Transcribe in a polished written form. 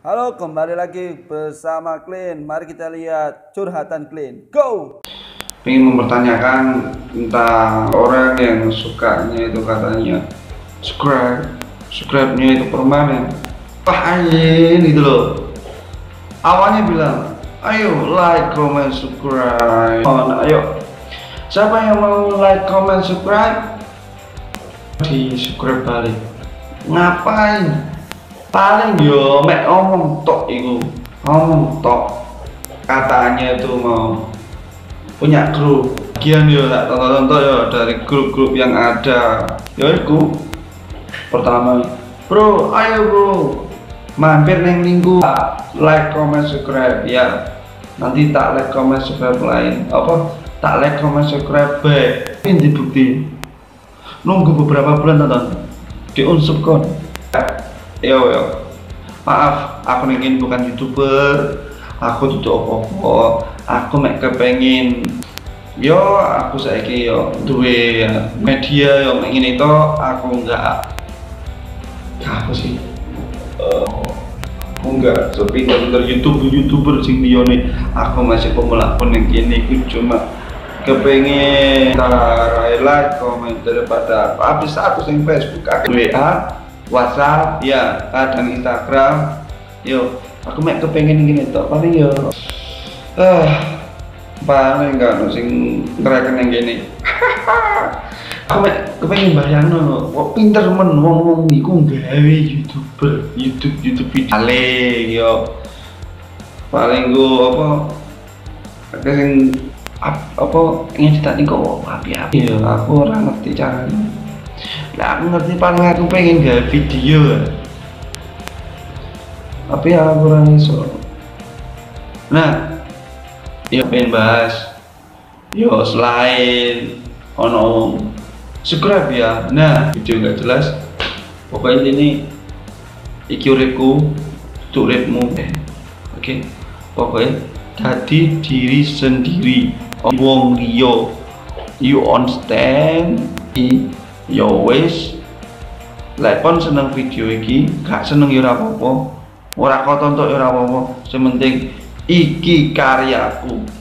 Halo, kembali lagi bersama Clean. Mari kita lihat curhatan Clean. Go! Ini mempertanyakan tentang orang yang sukanya itu katanya subscribe-nya itu permanen. Wah anjing gitu loh. Awalnya bilang, ayo like, comment, subscribe. Ayo, siapa yang mau like, comment, subscribe? Di subscribe balik. Ngapain? Paling yo mek omong tok itu, omong tok. Katanya itu mau punya grup. Bagian yo tak tonton yo dari grup-grup yang ada. Yo iku pertama, bro, ayo bro, mampir neng minggu, like, comment, subscribe ya. Nanti tak like, comment, subscribe lain. Apa? Tak like, comment, subscribe back. Ini dibukti. Nunggu beberapa bulan tonton, diunsubkan. Yo, maaf, aku ingin bukan youtuber, aku tutup opo-opo, aku mek kepengin. Yo, aku saiki yo duwe media yo mek ngene to, aku enggak sepinter-pinter youtuber sing liyane. Aku masih pemula pun yang kene iki cuma kepengin tarai like, komen daripada habis aku sing Facebook, aku WA, WhatsApp ya, kadang Instagram. Yo, aku mek kepengen gini tok paling yo. Paling gak ono sing ngreken nang kene. Aku mek kepengen bayangno kok pinter men wong-wong niku gawe YouTuber, YouTube video. Ale yo. Paling go apa akeh sing apa ngedit niku api-api. Aku ora ngerti carane. Nah, aku ngerti paling aku pengen gawe video tapi aku kurang iso. Nah, ya pengen bahas yo selain ono subscribe ya. Nah, video nggak jelas pokoknya ini iki uripku, uripmu. Oke, pokoknya tadi diri sendiri wong liya you understand i. Yo wes, lepon seneng video iki, gak seneng ya ora apa-apa, ora kotontok ya ora apa-apa, sementing iki karyaku.